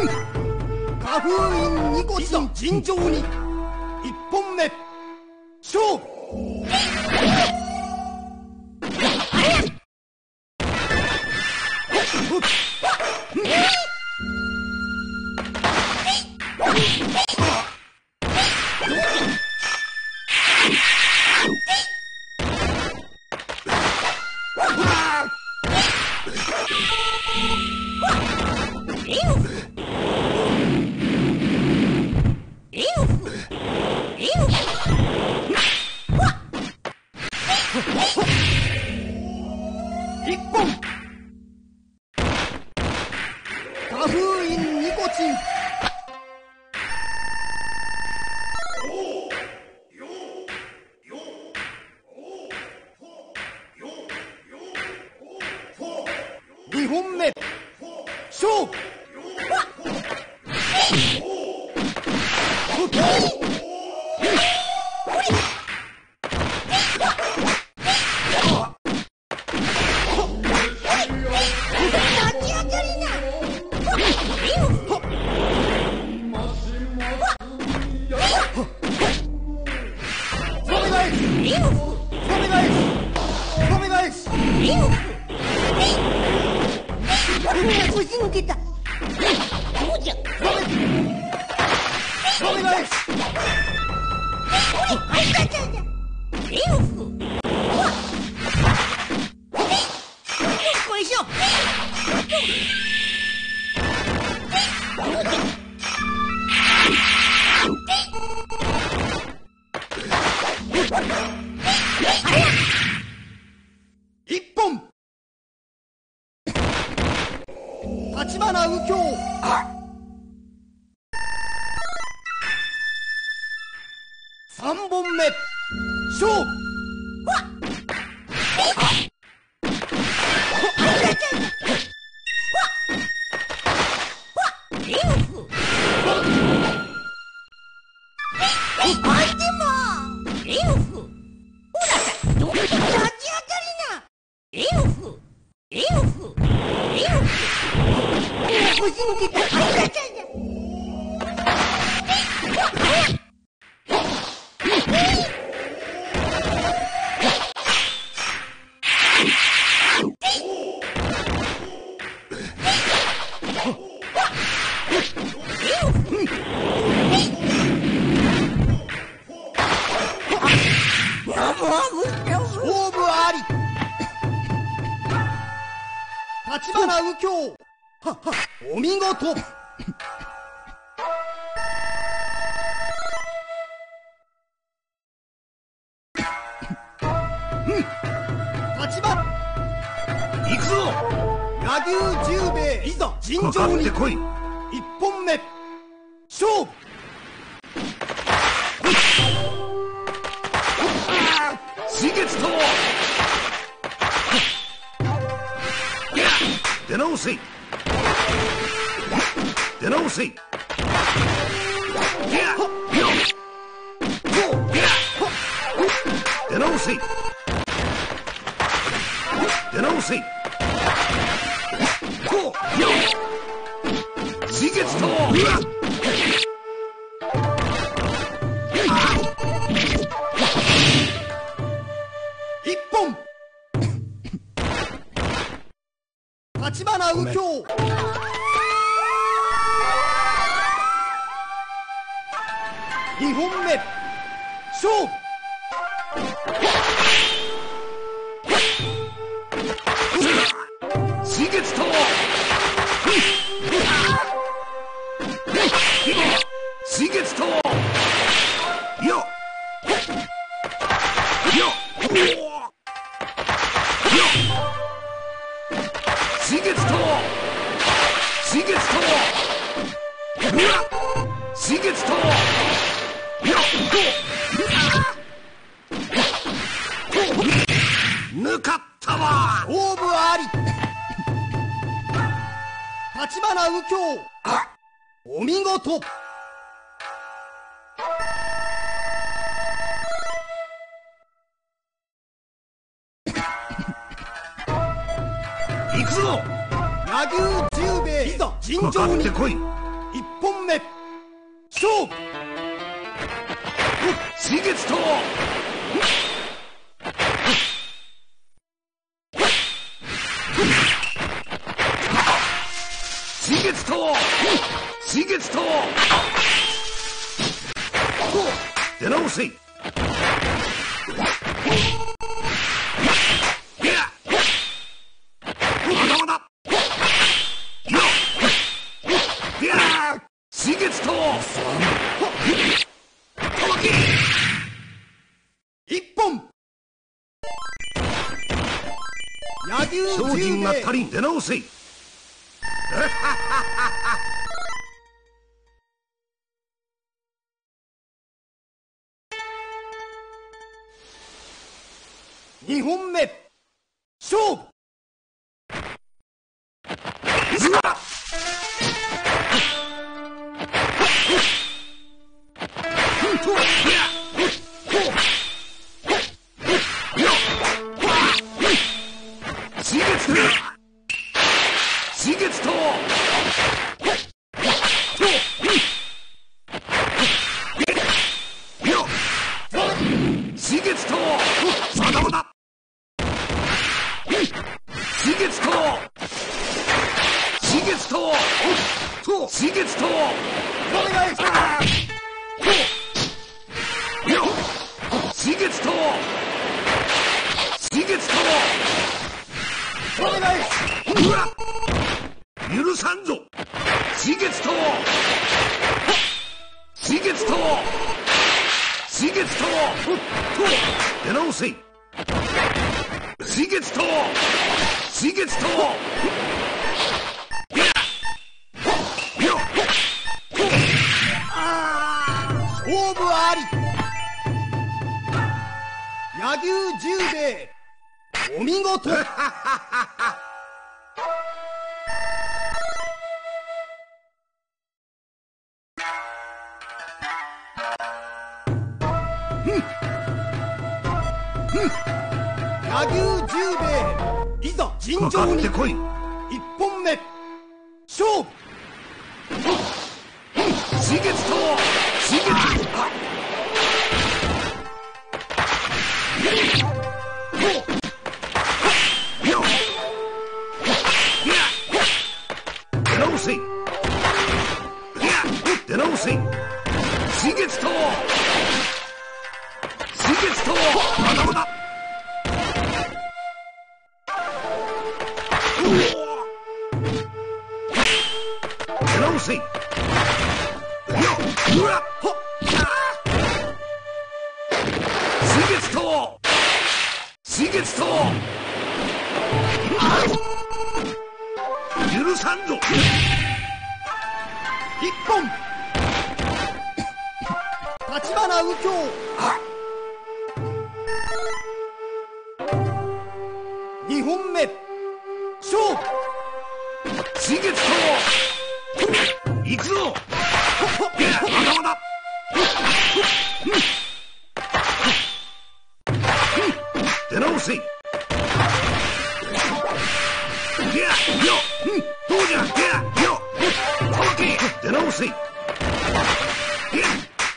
海花風院ニコチン尋常に1本目勝負。お見事。立場行くぞ。柳生十兵衛いざ尋常に1本目勝負。新月とも出直せ出直せ。いや、出直せ。出直せ。こう、よ。自決と。一本。立花右京。2本目勝負。新月とも新月ともよっよっ新月とも新月とも新月とも抜かったわ。勝負あり。立花右京お見事。行くぞ。柳生十兵衛いざ尋常に本目勝負、新月と新月と新月と出直せ、精進が足りん、出直せ。2本目勝負、新月と新月とまだまだ新月と新月と新月とお願いします、新月と新月とお願いします、許さんぞ、新月と新月と新月と出直せ、新月と新月と勝負あり、柳生十兵衛お見事。柳生十兵衛いざ尋常に、1本目勝負、新月と新月と出直せ、出直せ、新月と新月とまだまだ新月と新月と許さんぞ、一本立花右京、二本目勝負、新月と行くぞ、まだまだ出直せ、どうじゃ出直せ、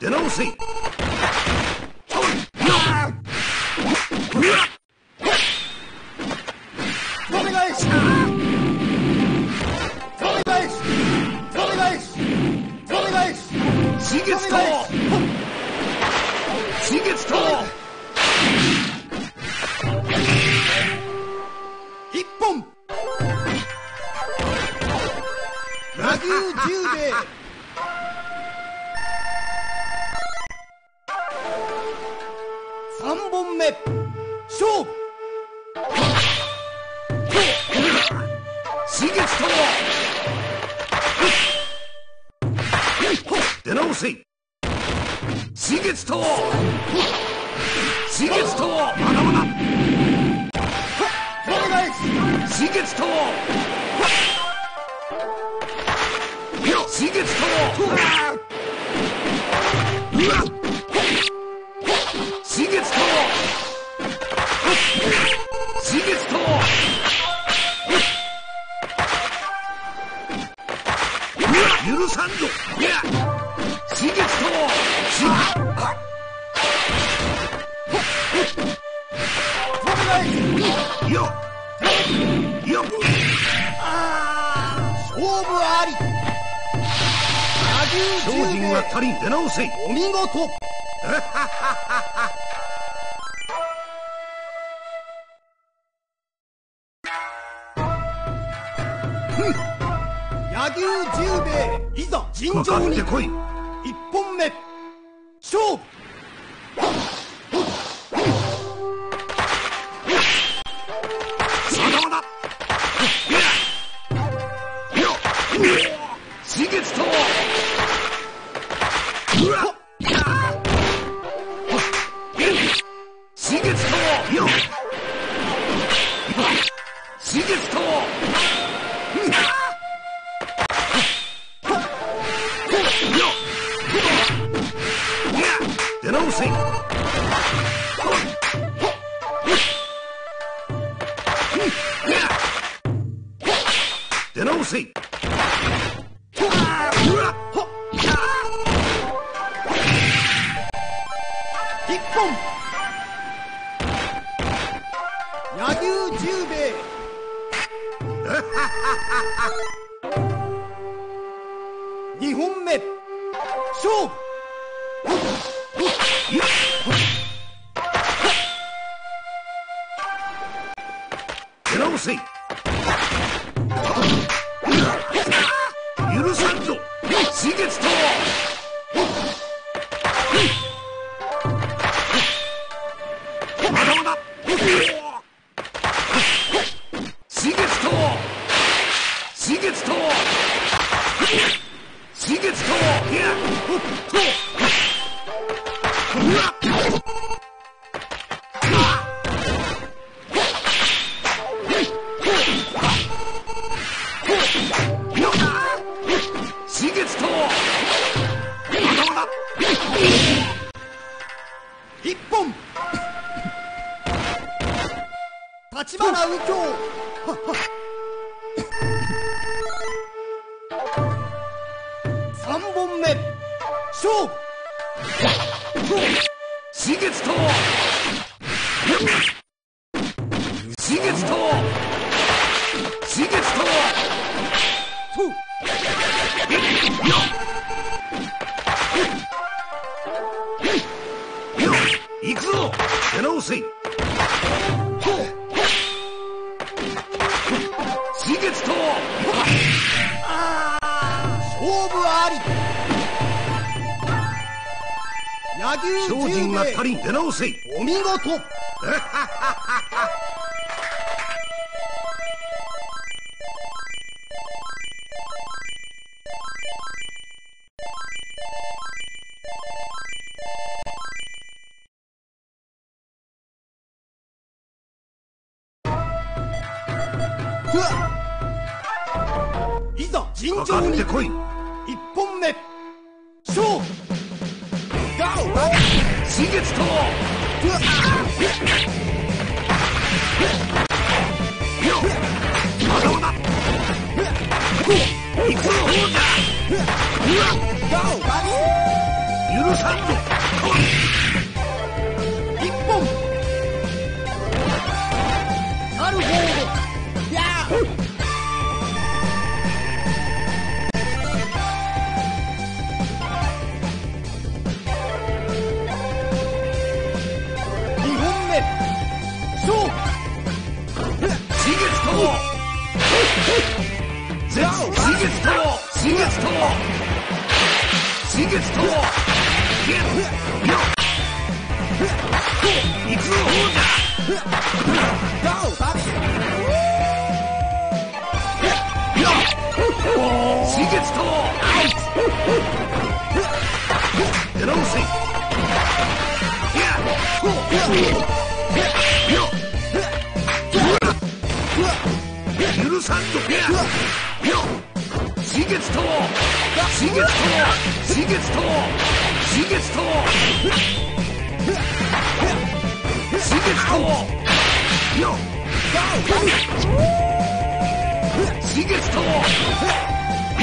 出直せ、お願いします。新月と新月と一本柳生十兵衛三本目勝負、新月と出直せ、新月と新月とまだまだ新月と新月と新月と新月と許さんぞ。いや真実とはよっよっ勝負あり。商品が足りん、出直せ。お見事。野球10名いざ尋常に。1本目勝負。まだまだしげつとお見事。いざ尋常に。1本目勝負。しげつとしげつと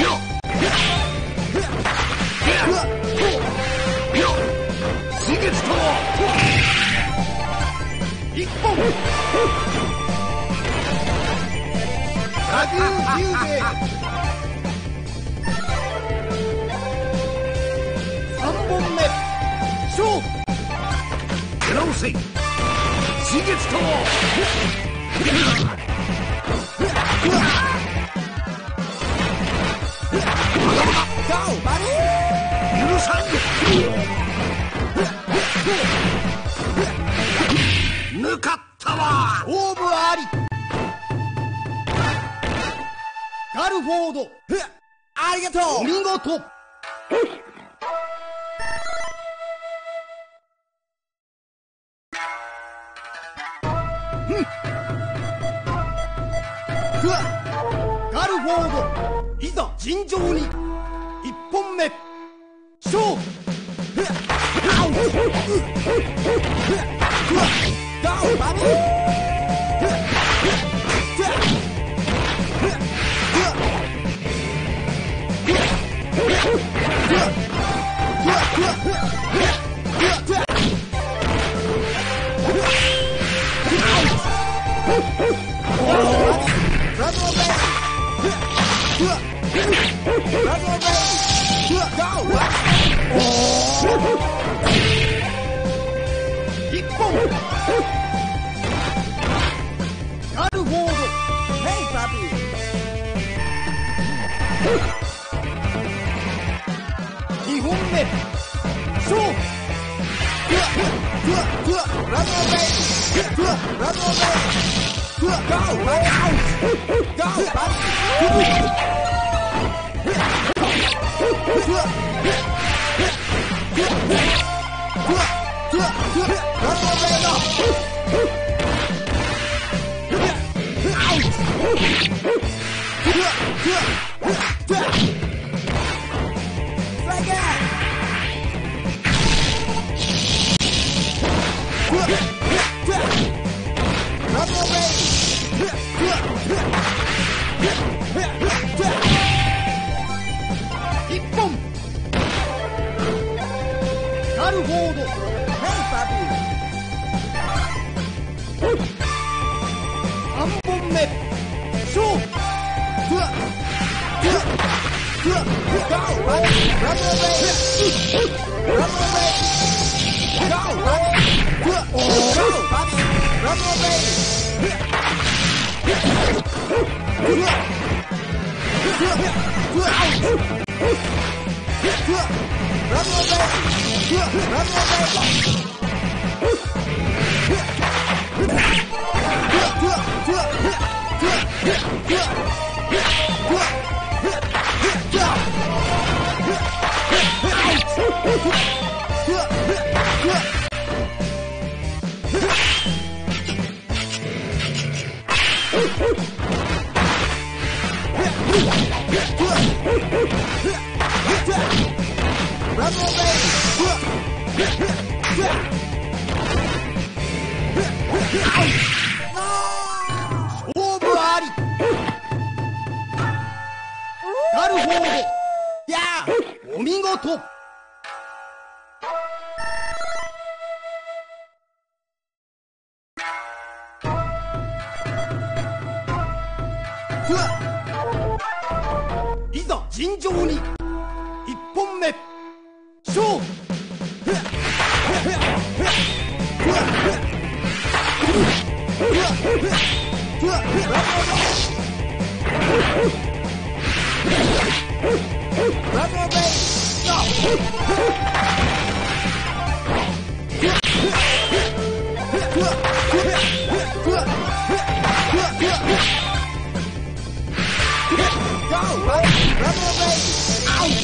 よっ抜かったわ。勝負あり。ガルフォード、ありがとう。見事。ガルフォード、いざ尋常に。一本目、勝負。